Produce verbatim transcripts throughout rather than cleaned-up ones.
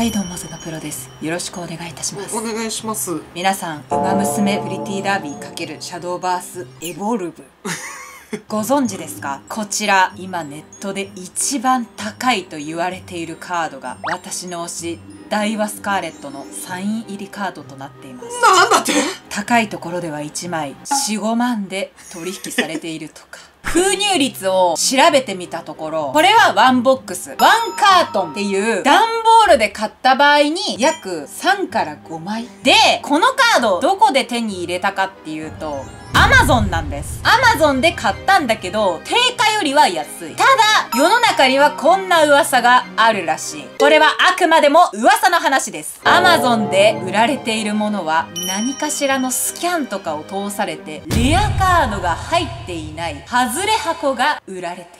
はいどうもそのプロです。よろしくお願いいたします。お願いします。皆さん、ウマ娘プリティダービー×シャドーバースエボルブ。ご存知ですか？こちら、今ネットで一番高いと言われているカードが、私の推し、ダイワスカーレットのサイン入りカードとなっています。なんだって？高いところではいちまい、よん、ごまんで取引されているとか。封入率を調べてみたところ、これはワンボックス、ワンカートンっていう段ボールで買った場合に約さんからごまい。で、このカードどこで手に入れたかっていうと、アマゾンなんです。アマゾンで買ったんだけど、定価よりは安い。ただ、世の中にはこんな噂があるらしい。これはあくまでも噂の話です。アマゾンで売られているものは、何かしらのスキャンとかを通されて、レアカードが入っていない、外れ箱が売られている。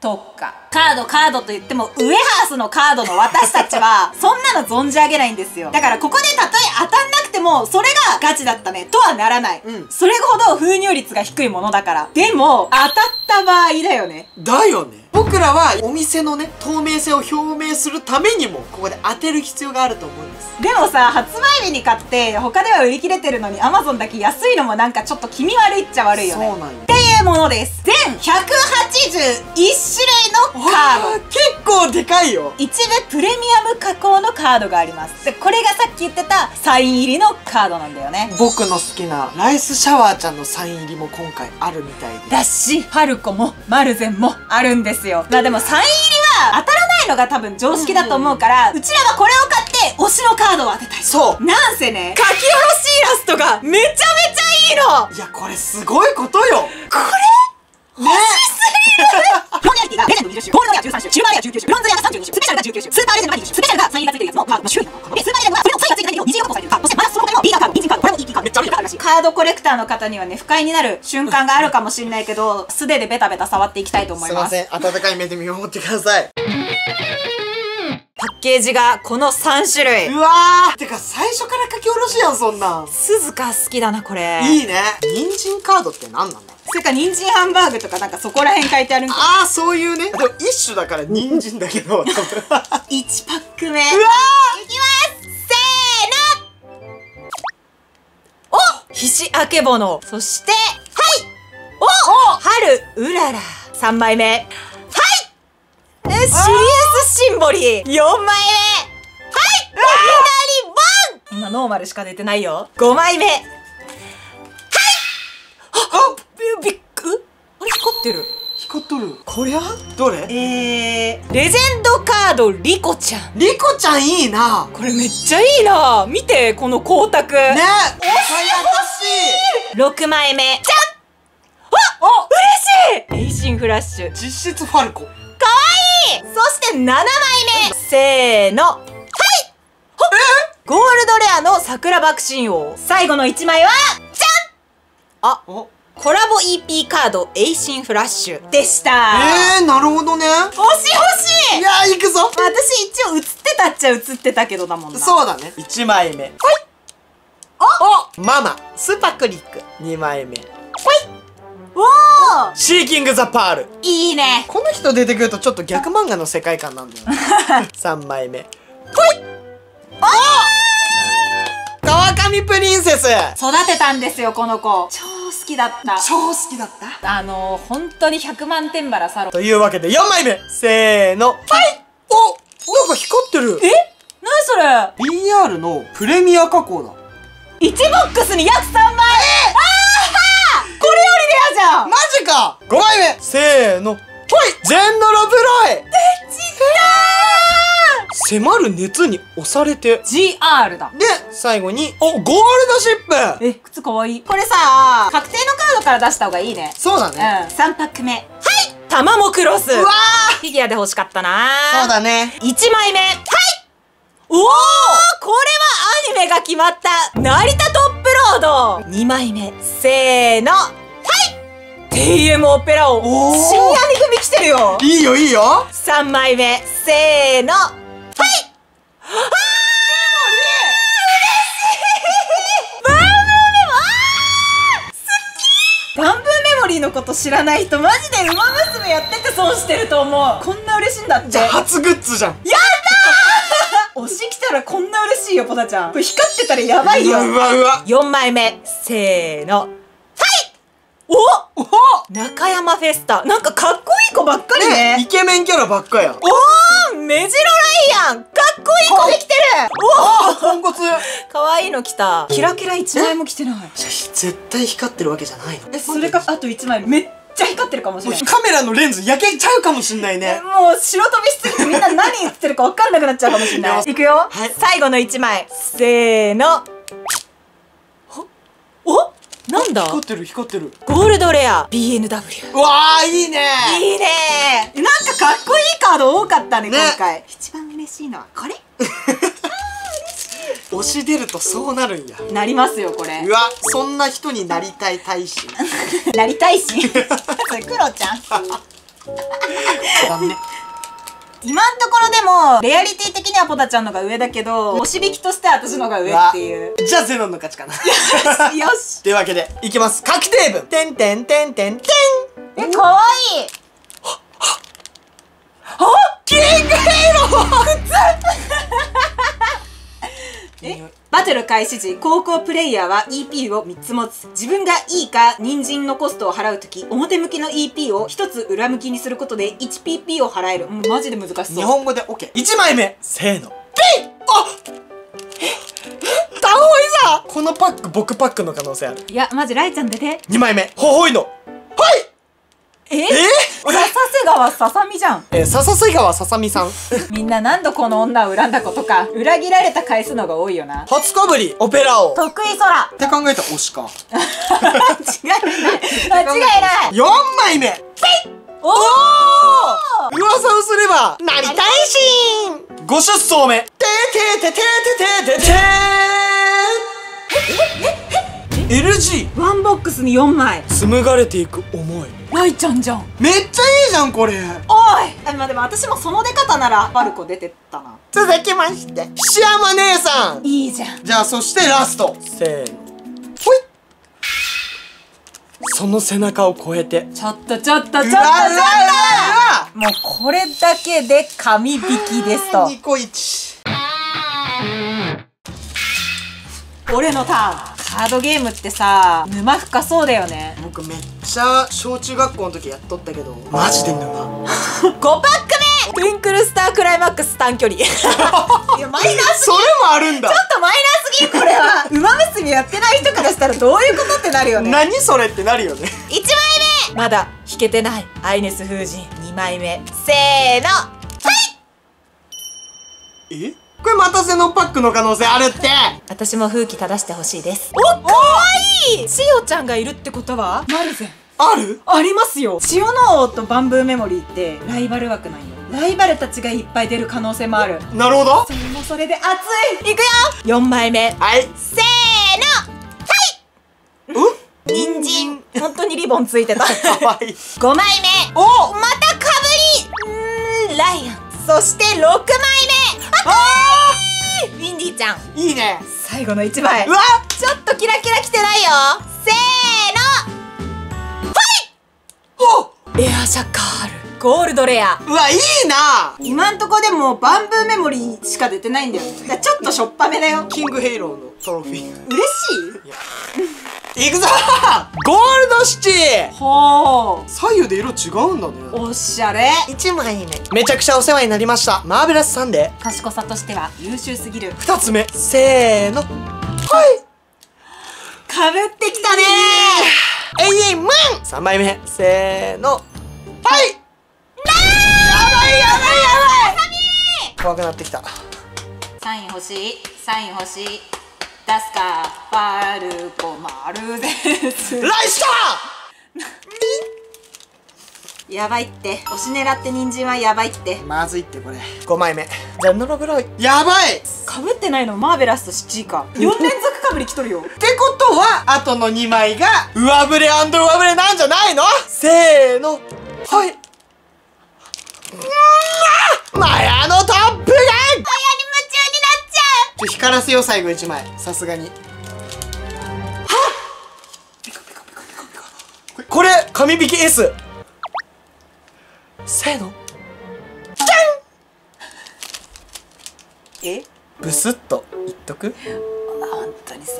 とか。カードカードと言っても、ウエハースのカードの私たちは、そんなの存じ上げないんですよ。だからここでたとえ当たんなくても、それがガチだったね、とはならない。うん。それほど封入率が低いものだから。でも、当たった場合だよね。だよね。僕らはお店のね、透明性を表明するためにも、ここで当てる必要があると思います。でもさ、発売日に買って、他では売り切れてるのに、Amazon だけ安いのもなんかちょっと気味悪いっちゃ悪いよね。そうなんよ。っていうものです。全ひゃくはちじゅういっしゅるいのカード。結構でかいよ。一部プレミアム加工のカードがあります。で、これがさっき言ってたサイン入りのカードなんだよね。僕の好きなライスシャワーちゃんのサイン入りも今回あるみたいです。だし、パルコもマルゼンもあるんですよ。まあでもサイン入りは当たらないのが多分常識だと思うから、うちらはこれを買って推しのカードを当てたい。そう。なんせね、書き下ろしイラストがめちゃめちゃいいの。いや、これすごいことよ。これ、ね、欲しすぎる。ロニアリティがレジェンドにじゅっしゅ、ゴールドレアがじゅうさんしゅ、シルバーレアがじゅうきゅうしゅ、ブロンズレアがさんじゅうにしゅ、スペシャルがじゅうきゅうしゅ、スーパーレジェンドがにじゅっしゅ、スペシャルがサインがついてるやつも、まあ、周囲なのかな。で、スーパーレジェンドはそれのサインがついてないようににじゅうごこされてるか。そして、まだその他にも、リーダーカード、インジンカード、これもいいカード、めっちゃいいカードらしい。カードコレクターの方にはね、不快になる瞬間があるかもしれないけど、素手でベタベタ触っていきたいと思います。すいません、温かい目で見守ってください。パッケージがこのさんしゅるい。うわー、てか最初から書き下ろしやん、そんなん。鈴鹿好きだな、これ。いいね。人参カードって何なんだ？それか人参ハンバーグとかなんかそこら辺書いてあるんかな。ああ、そういうね。でも一種だから人参だけど。いちパックめ。うわー、いきますせーの。おひしあけぼの。そして、はいおお春うらら。さんまいめ。はいえ、シリアスシンボリ。よんまいめ。はいおひなりボン。今ノーマルしか出てないよ。ごまいめ。はいあっびっくあれ光ってる光っとるこりゃどれえー、レジェンドカードリコちゃんリコちゃんいいなこれめっちゃいいな見てこの光沢ねおしい欲しいろくまいめじゃんあっ嬉しいレイジンフラッシュ実質ファルコかわいいそしてななまいめせーのはいほっゴールドレアの桜爆心王最後のいちまいはじゃんあおコラボ イーピー カード、エイシンフラッシュでした。えー、なるほどね。欲しい欲しい。いやー、行くぞ。私一応映ってたっちゃ映ってたけどだもんな。そうだね。いちまいめ。ほい。おおママ、スーパークリック。にまいめ。ほい。おーシーキングザパール。いいね。この人出てくるとちょっと逆漫画の世界観なんだよ。さんまいめ。ほい。おー川上プリンセス。育てたんですよ、この子。好きだった超好きだったあのー、本当にひゃくまんてんばらサロンというわけでよんまいめせーのはいおなんか光ってるえ何それ ビーアール のプレミア加工だいちボックスに約さんまいえー、ああこれよりレアじゃんマジかごまいめせーのほいジェンドロブロイでちたー迫る熱に押されて ジーアール だで最後に、お、ゴールドシップえ、靴かわいい。これさ、確定のカードから出した方がいいね。そうだね。うん。さんパックめ。はいタマモクロスうわーフィギュアで欲しかったなーそうだね。いちまいめ。はいおーおーこれはアニメが決まった成田トップロード !にまいめ。せーのはい !ティーエム オペラを深夜に組来てるよいいよいいよ !さんまいめ。せーのはいあワンブーメモリーのこと知らない人マジでウマ娘やってて損してると思うこんな嬉しいんだってじゃあ初グッズじゃんやったー推し来たらこんな嬉しいよ、ポタちゃん。これ光ってたらやばいよ。うわうわ。よんまいめ、せーの。はい！おお中山フェスタ。なんかかっこいい子ばっかりね。ね、イケメンキャラばっかや。おー、メジロライアン。かっこいい子できてる。おお、ポンコツ。かわいいの来た。キラキラいちまいも来てない。絶対光ってるわけじゃないの。え、それか、あといちまいめっちゃ光ってるかもしれない。カメラのレンズ焼けちゃうかもしれないね。もう白飛びしすぎてみんな何言ってるか分かんなくなっちゃうかもしれない。いくよ、はい、最後のいちまい、せーの。お、なんだ、光ってる光ってる。ゴールドレア ビーエヌダブリュー。 うわー、いいねいいね。なんかかっこいいカード多かったね、ね、今回。一番嬉しいのはこれ。押し出るとそうなるんや。なりますよ、これ。うわ、そんな人になりたい大使。なりたいし。クロちゃん。ダメ。今のところでもレアリティ的にはポタちゃんのが上だけど、押し引きとしては私のが上っていう。じゃあゼロの勝ちかな。よしよし。というわけでいきます。確定文、てんてんてんてんてん。え、かわいい。はははキングヘイロー。え、バトル開始時、後攻プレイヤーは イーピー をみっつ持つ。自分がいいか人参のコストを払うとき、表向きの イーピー をひとつ裏向きにすることで いちピーピー を払える。もうマジで難しそう。日本語で OK。いちまいめ、せーの。ピッ！あ！え？タホイさん！このパック、僕パックの可能性ある。いや、マジライちゃん出て。にまいめ、ホホイの。はい！ええ、笹瀬川ささみじゃん。え、笹瀬川ささみさん。みんな何度この女を恨んだことか。裏切られた回数のが多いよな。初かぶりオペラ王得意空って考えたら推しか。違いない間違いない。よんまいめ、ピッ。おお、噂をすればなりたいシーン。ごじゅっそうめ、てててててててててー。エルジー ワンボックスによんまい。紡がれていく思い。ライちゃんじゃん。めっちゃいいじゃん、これ。おい、あ、まあ、でも私もその出方ならバルコ出てったな。続きまして、シアマ姉さん。いいじゃん。じゃあそしてラスト、せーの。ほい。その背中を越えて。ちょっとちょっとちょっとちょっと、もうこれだけで神引きですと。ニコイチ。俺のターン。カードゲームってさ、沼深そうだよね。僕めっちゃ小中学校の時やっとったけど、マジで沼。ごパックめ、トゥインクルスタークライマックス短距離。いや、マイナーすぎる。それもあるんだ。ちょっとマイナーすぎる、これは。馬娘やってない人からしたらどういうことってなるよね。何それってなるよね。いちまいめ、まだ引けてないアイネス風神。にまいめ、せーの。はい。え、これまたセノパックの可能性あるって。私も風紀正してほしいです。お、かわいい。千代ちゃんがいるってことはマルゼンある？ありますよ。千代の王とバンブーメモリーってライバル枠なんよ。ライバルたちがいっぱい出る可能性もある。なるほど。それもそれで熱い。いくよ、よんまいめ、はい、せーの。はい。うん、人参。本当にリボンついてた。かわいい。ごまいめ、お、またかぶり、んー、ライアン。そしてろくまいめ、あー、ウィンディちゃん。いいね。最後のいちまい。うわ、ちょっとキラキラきてないよ。せーの。はい。お、エアシャカール。ゴールドレア。うわ、いいな。今んとこでもバンブーメモリーしか出てないんだよ。だ、ちょっとしょっぱめだよ。キングヘイローのトロフィー。嬉しい。いやいくぞー。ゴールドシチー。ほー、左右で色違うんだね。おしゃれ。いちまいめ、めちゃくちゃお世話になりましたマーベラスサンデー。賢さとしては優秀すぎる。ふたつめ、せーの。はい。かぶってきたねー。永遠マン。さんまいめ、せーの。はい。やばいやばいやばい。怖くなってきた。サイン欲しい、サイン欲しい。ラスカーバルコマルゼス。ライスター。やばいって。推し狙って人参はやばいって。まずいって、これ。ごまいめ、ゼノロブロイ。やばい。かぶってないのマーベラスとシチーか。よんれんぞくかぶりきとるよ。ってことはあとのにまいが上振れ&上振れなんじゃないの。せーの。はい。マヤのトップガン。光らせよ、最後いちまい。さすがに。はっ、ピカピカピカピカピカ。これ神引き S。 せーの。じゃん。え、ブスッといっとく。本当にさ、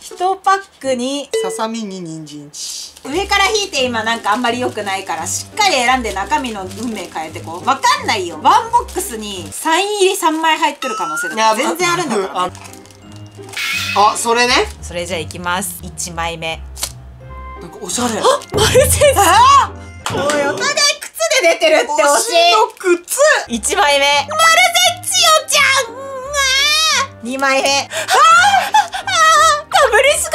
いちパックにささみに人参ち、上から引いて今なんかあんまり良くないから、しっかり選んで中身の運命変えてこう。わかんないよ、ワンボックスにサイン入りさんまい入ってる可能性が全然あるんだから、ね、あ, あ、それね。それじゃあいきます。いちまいめ、なんかおしゃれ。あ、マルチェンさん、おい、お互い靴で出てるって。推しの靴いちまいめ、マルゼンチオちゃん。にまいめ、はああ、かぶりしか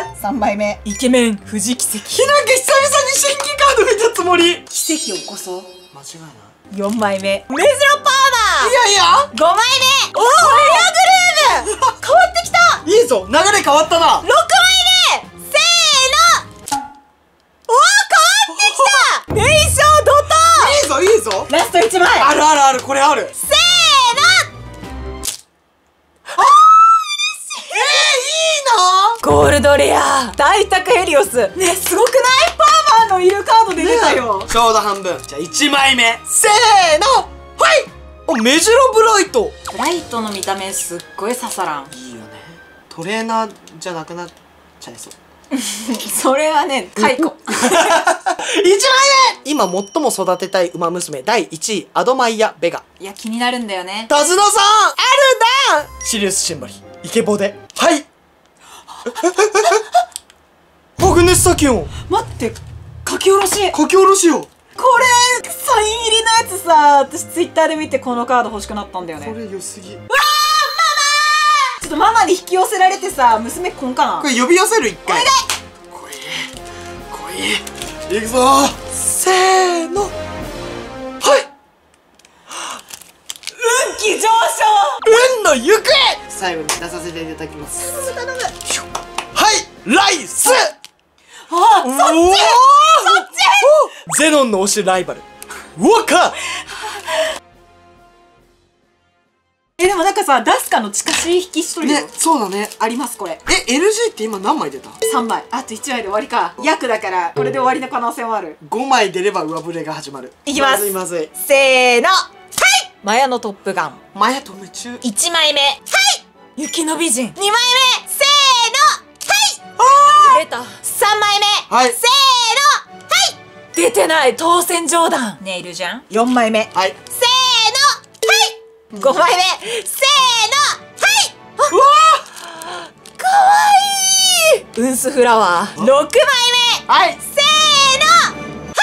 出ない。さんまいめ、イケメン藤奇跡。なんか久々に新規カード見たつもり。奇跡を起こそう、間違いない。よんまいめ、メズロパーマー。いやいや。ごまいめ、おー、フェアグルーム。変わってきた、いいぞ、流れ変わったな。ろくまいめ、せーの、おー、変わってきた。名称怒涛。いいぞいいぞ。ラストいちまい、あるあるある、これある。せーの、ゴールドレア大宅ヘリオス。ね、すごくない？パーマーのいるカードで出たよ、ね、ちょうど半分。じゃあいちまいめ、せーの、はい。あ、メジロブライト。ブライトの見た目すっごいササラン、いいよね。トレーナーじゃなくなっちゃいそう。それはね、解雇。いちまいめ、今最も育てたい馬娘だいいちい、アドマイヤ・ベガ。いや、気になるんだよね。タズノさん、あるんだ。シリウスシンバリ、イケボで、はい。マグネスタキオン。待って、書き下ろし。書き下ろしよ。これサイン入りのやつさ、私ツイッターで見てこのカード欲しくなったんだよね。これ良すぎ。うわー、ママー。ちょっとママに引き寄せられてさ、娘こんかな。これ呼び寄せる、一回。こいで。こいで。いくぞー。せーの。はい。運気上昇。運の行方。最後に出させていただきます。頼む頼む。はい、ライス。あ、そっちそっち。ゼノンの推しライバルウォーカー。え、でもなんかさ、ダスカの近しい引きしとるね。そうだね、ありますこれ。え、エルジー って今何枚出た？ さんまい。あといちまいで終わりか。約だからこれで終わりの可能性もある。ごまい出れば上振れが始まる。いきます。まずいまずい。せーの、はい。マヤのトップガン。マヤと夢中。いちまいめ、はい。雪の美人。にまいめ、せーの、はい。出た。さんまいめ、はい。せーの、はい。出てない、当選冗談。ネイルじゃん。よんまいめ、はい。せーの、はい。ごまいめ、せーの、はい。うわー、かわいい。ウンスフラワー。ろくまいめ、はい。せーの、はい。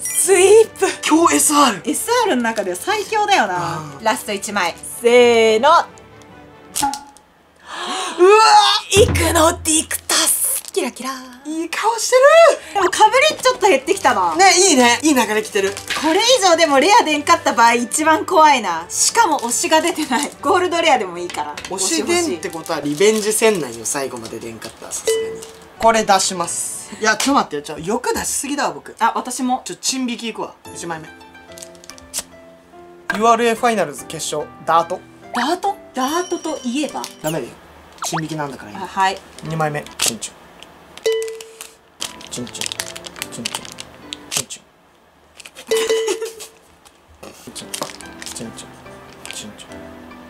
スイープ。今日 エスアール。エスアール の中で最強だよな。ラストいちまい。せーの、うわ、イクノディクタス。キラキラ、いい顔してる。でもかぶりちょっと減ってきたな。ね、いいね、いい流れ来てる。これ以上でもレアでんかった場合一番怖いな。しかも推しが出てない。ゴールドレアでもいいから。推しでんってことはリベンジせんないよ。最後まででんかったらさすがに。これ出します。いや、ちょっと待ってよ、ちょっと欲出しすぎだわ僕。あ、私もちょっとチン引きいくわ。いちまいめ、ユーアールエー ファイナルズ決勝、ダート。ダートダートといえばダメだよ、チン引きなんだから。今、はい。にまいめ、チンチュンチンチュンチンチュンチンチュンチンチュンチンチュンチンチュン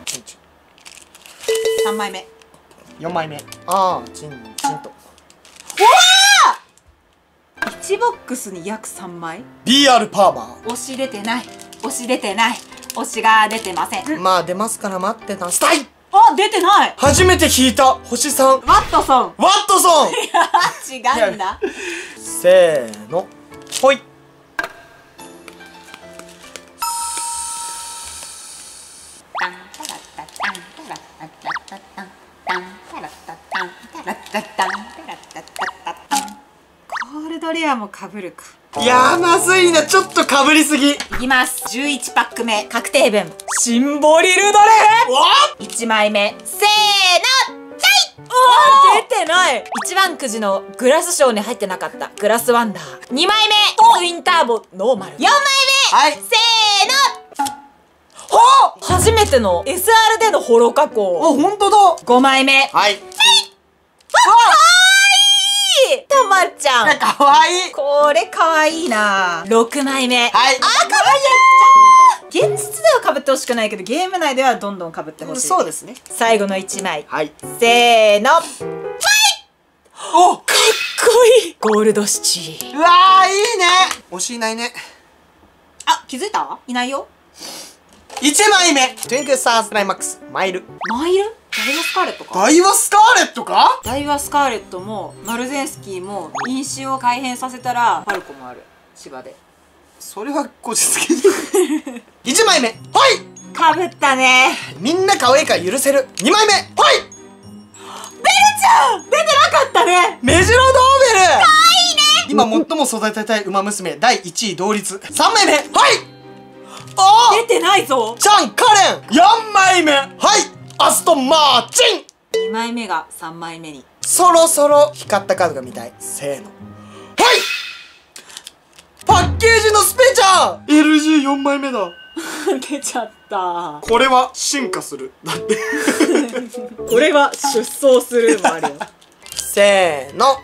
チンチュン。さんまいめ、よんまいめ、あー、チンチンと。おー、いちボックスに約さんまい。 ビーアール パーマー。押し出てない、押し出てない、推しが出てません。まあ出ますから待ってた。スタイ。あ、出てない。初めて引いた星さん。ワットソン。ワットソン。いや、違うんだ。せーの、ほい。ゴールドレアもかぶるか。いやー、まずいな、ちょっとかぶりすぎ。いきます。じゅういちパックめ、確定分、シンボリルドレフ。いちまいめ、せーの、はい。おー、出てない。いちばんくじのグラスショーに入ってなかったグラスワンダー。にまいめ、ツインターボノーマル。よんまいめ、はい。せーの、ほー、初めての エスアール でのホロ加工。あ、ほんとだ。ごまいめ、はい。はい。たまちゃん、かわいい。これかわいいな。ろくまいめ、はい。あ、かわいい。現実では被ってほしくないけどゲーム内ではどんどん被ってほしい、うん、そうですね。最後のいちまい、はい、せーの、ファイト！お、かっこいいゴールドシチー。うわー、いいね。推しいないね。あ、気づいた？いないよ。いちまいめ、トゥインクルスターズクライマックス、マイル。マイル？ダイワスカーレットか。ダイワスカーレットか。ダイワスカーレットもマルゼンスキーも飲酒を改変させたらファルコもある、芝で。それは個人的に。いちまいめ、はい、かぶったね。みんな可愛いから許せる。にまいめ、はい、ベルちゃん出てなかったね。メジロドーベルかわいいね。今最も育てたい馬娘だいいちい同率。さんまいめ、はい、あー出てないぞ。チャンカレン。よんまいめ、はい、アストンマーチン。にまいめがさんまいめに。そろそろ光ったカードが見たい。せーの、はい、パッケージのスペちゃん。 エルジーよん 枚目だ。出ちゃった。これは進化するだって。これは出走するもあるよ。せーの、はい、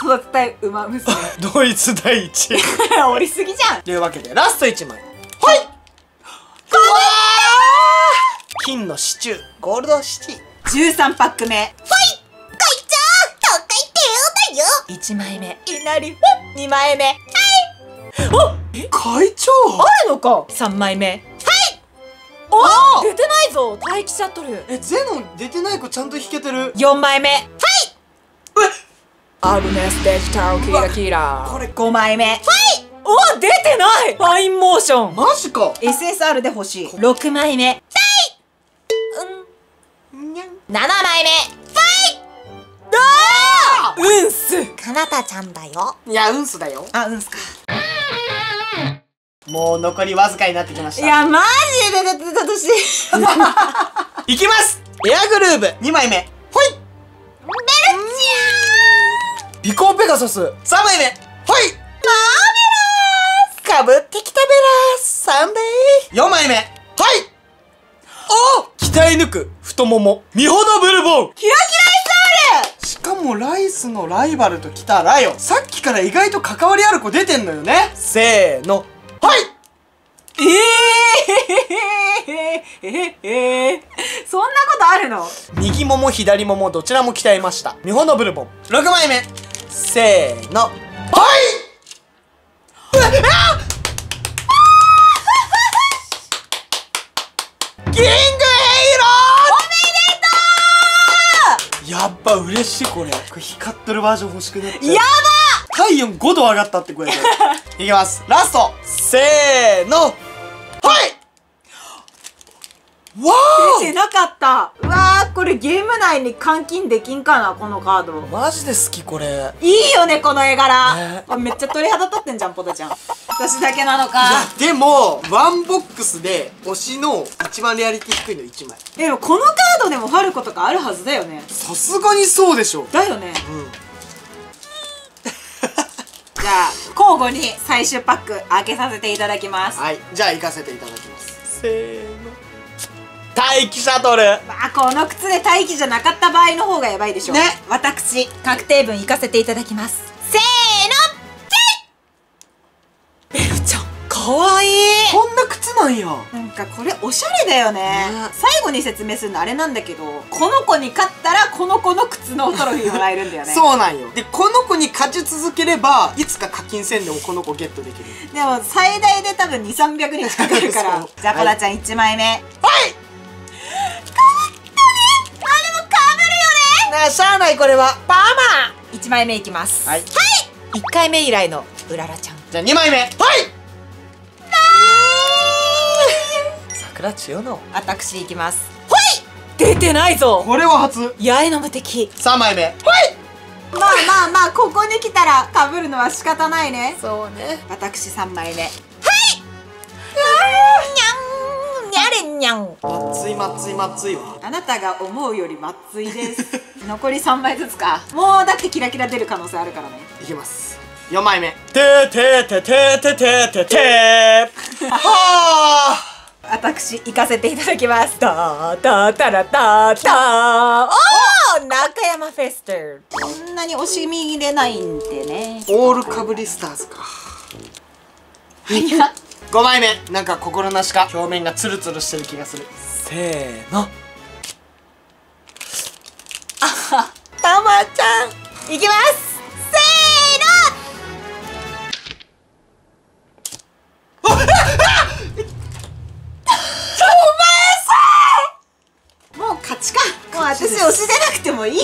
育てたい馬娘ドイツだいいち。おりすぎじゃん。というわけでラストいちまい、はい、これ金のシチュー、ゴールドシティ。じゅうさんパックめ、はい、こいちゃんとかいてよだよ。いちまいめ、いなりふん。にまいめ、あ、会長あるのか。さんまいめ、はい、おー出てないぞ。待機シャトル。え、ゼノン出てない子ちゃんと引けてる。よんまいめ、はい、アグネスデジタルキラキラ。これごまいめ、はい、おー出てない。ファインモーション。マジか。 エスエスアール で欲しい。ろくまいめ、はい、うん、ななまいめ、はい、どーうんすかなたちゃんだよ。いや、うんすだよ。あ、うんすか。もう残りわずかになってきました。いや、マジで出てたとし。いきます。エアグルーヴにまいめ、ほい、ベルちゃん。ビコーペガサスさんまいめ、ほい、マーベラース。かぶってきたベラースサンデー。よんまいめ、はい、お鍛え抜く太もも、ミホノブルボン。キラキライスタール。しかもライスのライバルときたらよ、さっきから意外と関わりある子出てんのよね。せーの、はい、えー、えー、えー、えー、そんなことあるの。右もも左ももどちらも鍛えました、ミホノブルボン。ろくまいめ、せーの、はい、あキングヘイロー、おめでとう。やっぱ嬉しい。これこれ光ってるバージョン欲しくなっちゃう。やば、体温ごど上がったって声で。いきます、ラスト、せーの、はい、わー出てなかった。うわー、これゲーム内に換金できんかな、このカード。マジで好き、これいいよね、この絵柄、ね、あ、めっちゃ鳥肌立ってんじゃん、ポタちゃん。私だけなのか。いやでもワンボックスで推しの一番レアリティ低いのいちまい。でもこのカードでもファルコとかあるはずだよね。さすがにそうでしょ。だよね、うん。じゃあ交互に最終パック開けさせていただきます。はい、じゃあ行かせていただきます。せーの、待機シャトル。まあこの靴で待機じゃなかった場合の方がやばいでしょうね。私確定分行かせていただきます。せーの、ベルちゃんかわいい。こんな靴なんや。なんかこれおしゃれだよね、うん、最後に説明するのあれなんだけど、この子に勝ったらこの子の靴のトロフィーもらえるんだよね。そうなんよ。でこの子に勝ち続ければいつか課金せんでもこの子ゲットできる。でも最大で多分にひゃくさんびゃくにちかかるから。じゃあポナちゃんいちまいめ、はい、かぶったね。あれもかぶるよね。なあしゃあない、これはパーマー。いちまいめいきます。はい、はい、いっかいめ以来のうららちゃん。じゃあにまいめ、はい、私いきます。ほい出てないぞ。これは初。八重の無敵さんまいめ、はい、まあまあまあここに来たらかぶるのは仕方ないね。そうね。私さんまいめ、はい、にゃんにゃれにゃん。まっついまっついまっついわ。あなたが思うよりまっついです。残りさんまいずつか。もうだってキラキラ出る可能性あるからね。いきます。よんまいめ、ててててててててはー。私行かせていただきます。たたたらたた。おお、中山フェスタ。こんなに惜しみ入れないんでね。オールかぶりスターズか。いや、ごまいめ、なんか心なしか表面がツルツルしてる気がする。せーの、あは、たまちゃんいきます。せーの、おっ、お前さ、もう勝ちか。もう私押し出なくてもいいや。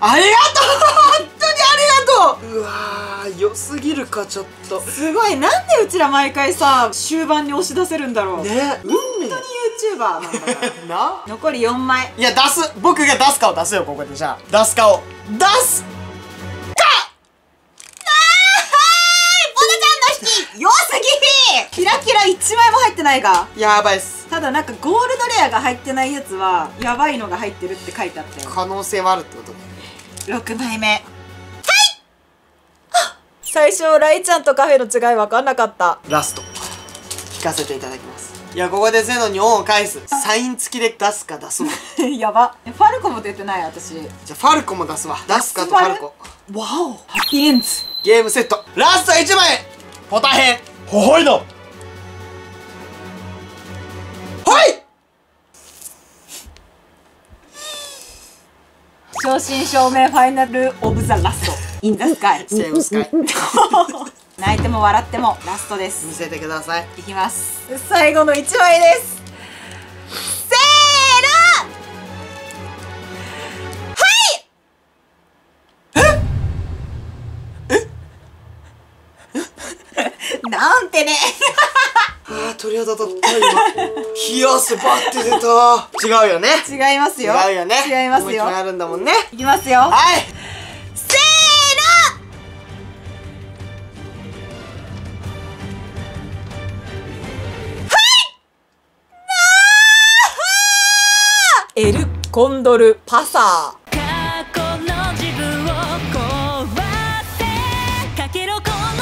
ありがとう、本当にありがとう。うわ、良すぎるか、ちょっとすごい。なんでうちら毎回さ終盤に押し出せるんだろうね。本当に ユーチューバー なんだからな。残りよんまい。いや出す、僕が出す顔出すよ、ここで。じゃあ出す顔出すか。あー、ボナちゃんの引き良すぎ。キラキラいちまいも入ってないがやばいっす。ただなんかゴールドレアが入ってないやつはやばいのが入ってるって書いてあって、可能性はあるってこと。ろくまいめ、最初ライちゃんとカフェの違い分かんなかった。ラスト聞かせていただきます。いや、ここでゼノに恩を返す。サイン付きで出すか出すわやば、ファルコも出てない。私じゃあファルコも出すわ。出すかとファルコ。わお、ハッピーエンズ。ゲームセットラストいちまい、ポタ編。ほほいの、はい、正真正銘ファイナルオブザラストインザスカイ、セーブスカイ泣いても笑ってもラストです。見せてください。いきます、最後のいちまいです。せーの、はいええなんてねあー、鳥肌立った今。冷やすばって出た。違うよね。違いますよ。違うよね。違いますよ。もう一枚あるんだもんね。いきますよ。はい、エル・コンドル・パサー。過去の自分を壊せ、かけろこの